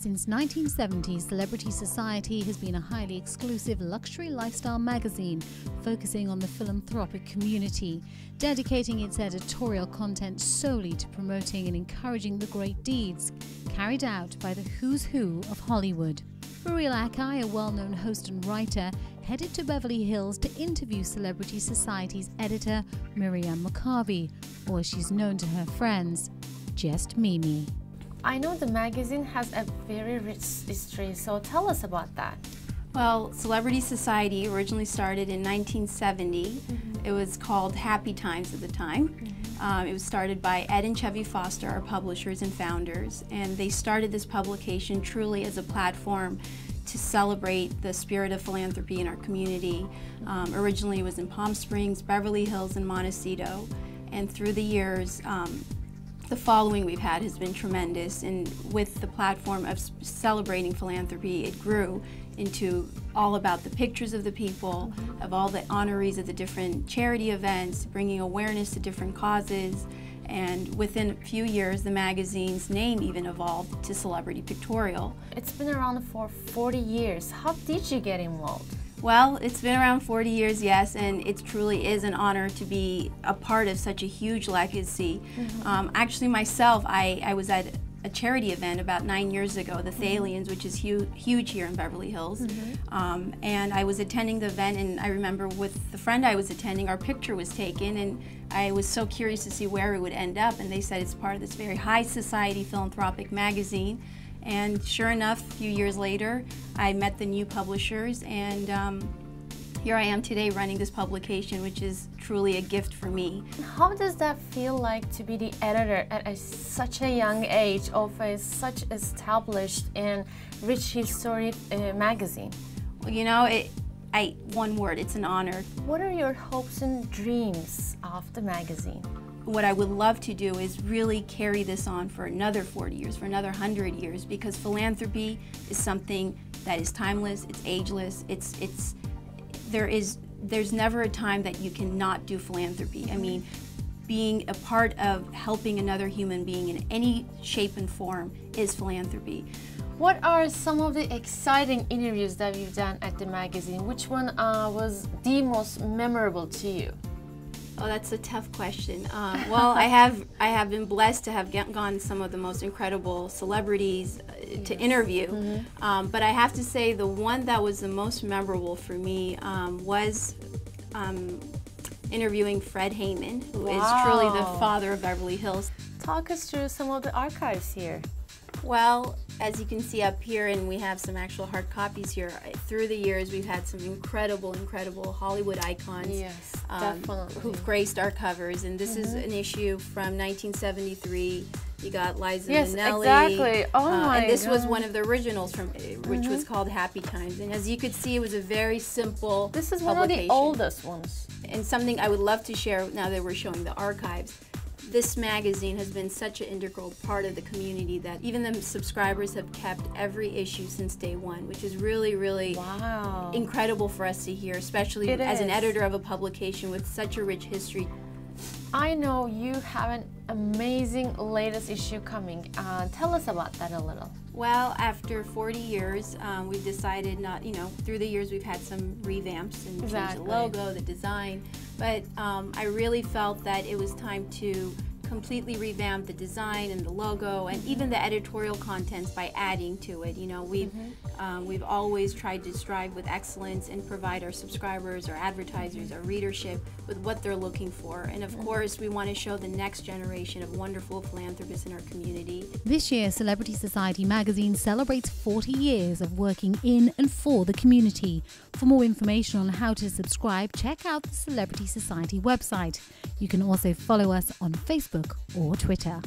Since 1970, Celebrity Society has been a highly exclusive luxury lifestyle magazine focusing on the philanthropic community, dedicating its editorial content solely to promoting and encouraging the great deeds carried out by the who's who of Hollywood. Beril Ackay, a well-known host and writer, headed to Beverly Hills to interview Celebrity Society's editor, Mimi Makabi, or as she's known to her friends, just Mimi. I know the magazine has a very rich history, so tell us about that. Well, Celebrity Society originally started in 1970. Mm-hmm. It was called Happy Times at the time. Mm-hmm. It was started by Ed and Chevy Foster, our publishers and founders, and they started this publication truly as a platform to celebrate the spirit of philanthropy in our community. Originally it was in Palm Springs, Beverly Hills, and Montecito, and through the years, the following we've had has been tremendous, and with the platform of celebrating philanthropy, it grew into all about the pictures of the people, of all the honorees of the different charity events, bringing awareness to different causes, and within a few years, the magazine's name even evolved to Celebrity Pictorial. It's been around for 40 years. How did you get involved? Well, it's been around 40 years, yes, and it truly is an honor to be a part of such a huge legacy. Mm-hmm. Actually, myself, I was at a charity event about 9 years ago, the Thalians, which is huge here in Beverly Hills, mm-hmm. And I was attending the event, and I remember with the friend I was attending, our picture was taken, and I was so curious to see where it would end up, and they said it's part of this very high society philanthropic magazine. And sure enough, a few years later, I met the new publishers, and here I am today running this publication, which is truly a gift for me. How does that feel like to be the editor at such a young age of such established and rich historic magazine? Well, you know, one word, it's an honor. What are your hopes and dreams of the magazine? What I would love to do is really carry this on for another 40 years, for another 100 years, because philanthropy is something that is timeless, it's ageless, there's never a time that you cannot do philanthropy. I mean, being a part of helping another human being in any shape and form is philanthropy. What are some of the exciting interviews that you've done at the magazine? Which one was the most memorable to you? Oh, that's a tough question. Well, I have been blessed to have gone some of the most incredible celebrities to interview. Mm-hmm. But I have to say the one that was the most memorable for me was interviewing Fred Heyman, who is truly the father of Beverly Hills. Talk us through some of the archives here. Well, as you can see up here, and we have some actual hard copies here, through the years we've had some incredible, incredible Hollywood icons, yes, who've graced our covers, and this is an issue from 1973. You got Liza Minnelli. Yes, exactly. Oh my God. And this was one of the originals, from which was called Happy Times, and as you could see, it was a very simple publication. This is one of the oldest ones. And something I would love to share now that we're showing the archives. This magazine has been such an integral part of the community that even the subscribers have kept every issue since day one, which is really, really incredible for us to hear, especially as an editor of a publication with such a rich history. I know you have an amazing latest issue coming. Tell us about that a little. Well, after 40 years, we've decided not, you know, through the years we've had some revamps and changed the logo, the design. But I really felt that it was time to completely revamp the design and the logo and even the editorial contents by adding to it. You know, we've always tried to strive with excellence and provide our subscribers, our advertisers, our readership with what they're looking for. And of course, we want to show the next generation of wonderful philanthropists in our community. This year, Celebrity Society Magazine celebrates 40 years of working in and for the community. For more information on how to subscribe, check out the Celebrity Society website. You can also follow us on Facebook or Twitter.